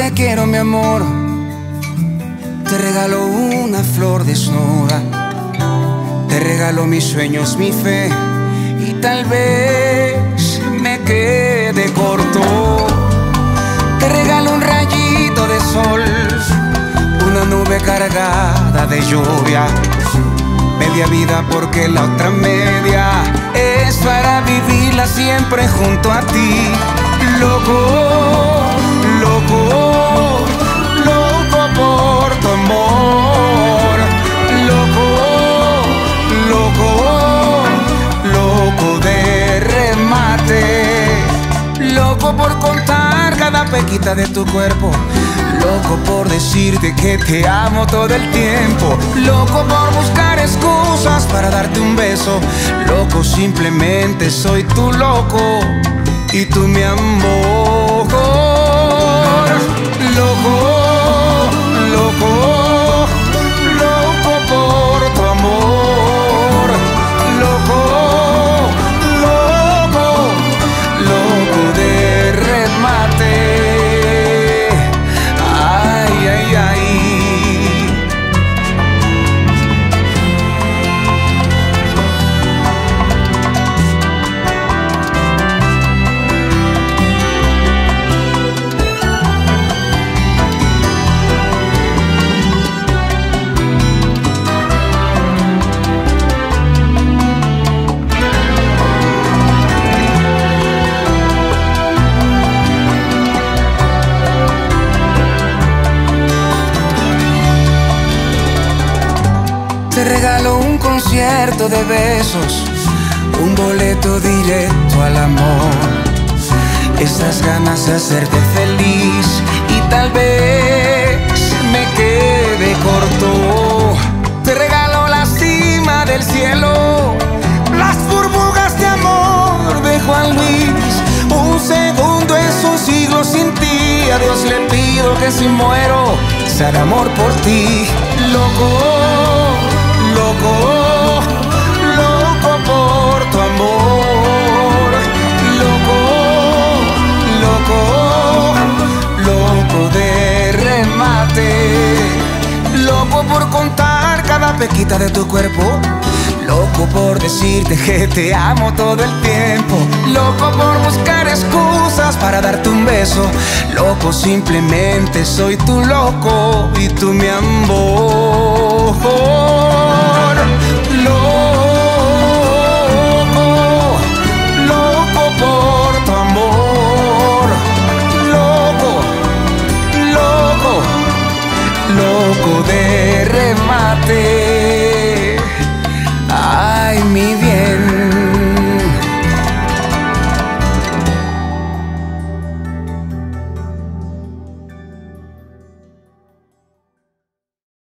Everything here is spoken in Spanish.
te quiero, mi amor. Te regalo una flor desnuda, te regalo mis sueños, mi fe, y tal vez me quede corto. Te regalo un rayito de sol, una nube cargada de lluvia, media vida porque la otra media es para vivirla siempre junto a ti. Loco, loco, loco por tu amor. Loco, loco, loco de remate. Loco por contar cada pequita de tu cuerpo. Loco por decirte que te amo todo el tiempo. Loco por buscar excusas para darte un beso. Loco, simplemente soy tu loco y tú mi amor. Loco, loco, loco por tu amor. Loco, loco, loco de remate. Ay, ay, ay. Te regalo un concierto de besos, un boleto directo al amor, esas ganas de hacerte feliz y tal vez me quede corto. Te regalo la cima del cielo, las burbujas de amor de Juan Luis. Un segundo es un siglo sin ti. A Dios le pido que si muero será amor por ti. Loco, loco, loco por tu amor. Loco, loco, loco de remate. Loco por contar cada pequita de tu cuerpo. Loco por decirte que te amo todo el tiempo. Loco por buscar excusas para darte un beso. Loco, simplemente soy tu loco y tú mi amor.